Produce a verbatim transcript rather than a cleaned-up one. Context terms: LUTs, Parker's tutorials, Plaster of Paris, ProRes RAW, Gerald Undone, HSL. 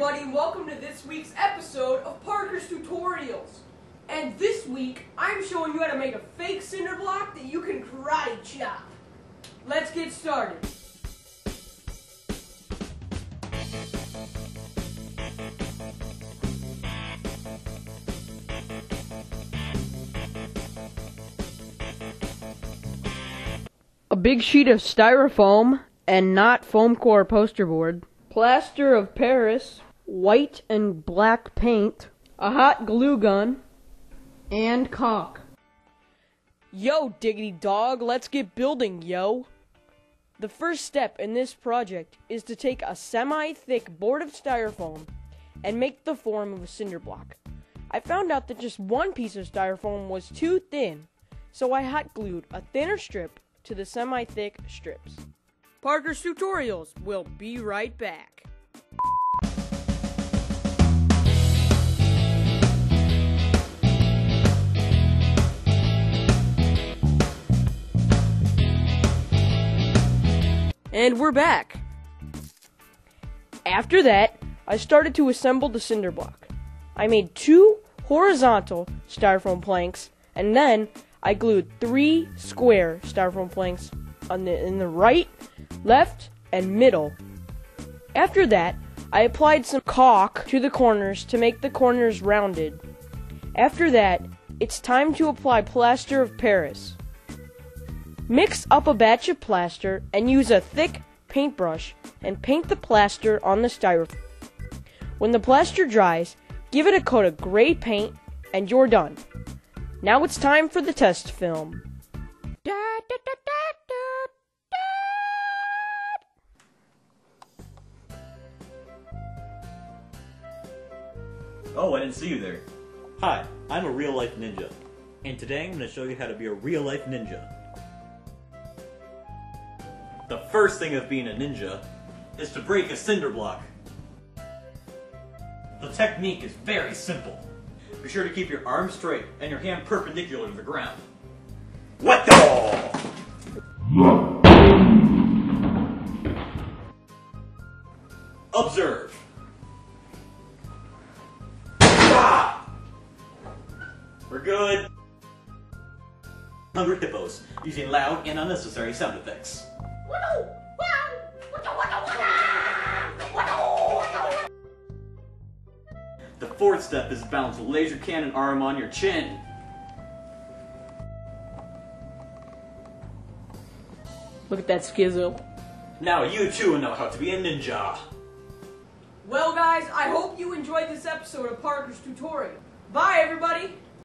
everybody, welcome to this week's episode of Parker's Tutorials. And this week, I'm showing you how to make a fake cinder block that you can karate chop. Let's get started. A big sheet of styrofoam and not foam core poster board. Plaster of Paris, white and black paint, a hot glue gun, and caulk. Yo, diggity dog, let's get building, yo! The first step in this project is to take a semi-thick board of styrofoam and make the form of a cinder block. I found out that just one piece of styrofoam was too thin, so I hot glued a thinner strip to the semi-thick strips. Parker's Tutorials will be right back. And we're back. After that, I started to assemble the cinder block. I made two horizontal styrofoam planks, and then I glued three square styrofoam planks on the, in the right, left, and middle. After that, I applied some caulk to the corners to make the corners rounded. After that, it's time to apply plaster of Paris. Mix up a batch of plaster and use a thick paintbrush and paint the plaster on the styrofoam. When the plaster dries, give it a coat of gray paint and you're done. Now it's time for the test film. Da, da, da, da. Oh, I didn't see you there. Hi, I'm a real-life ninja, and today I'm going to show you how to be a real-life ninja. The first thing of being a ninja is to break a cinder block. The technique is very simple. Be sure to keep your arms straight and your hand perpendicular to the ground. What the? Observe. We're good. Hungry hippos, using loud and unnecessary sound effects. The fourth step is bounce a laser cannon arm on your chin. Look at that schizo. Now you too know how to be a ninja. Well guys, I hope you enjoyed this episode of Parker's Tutorial. Bye everybody!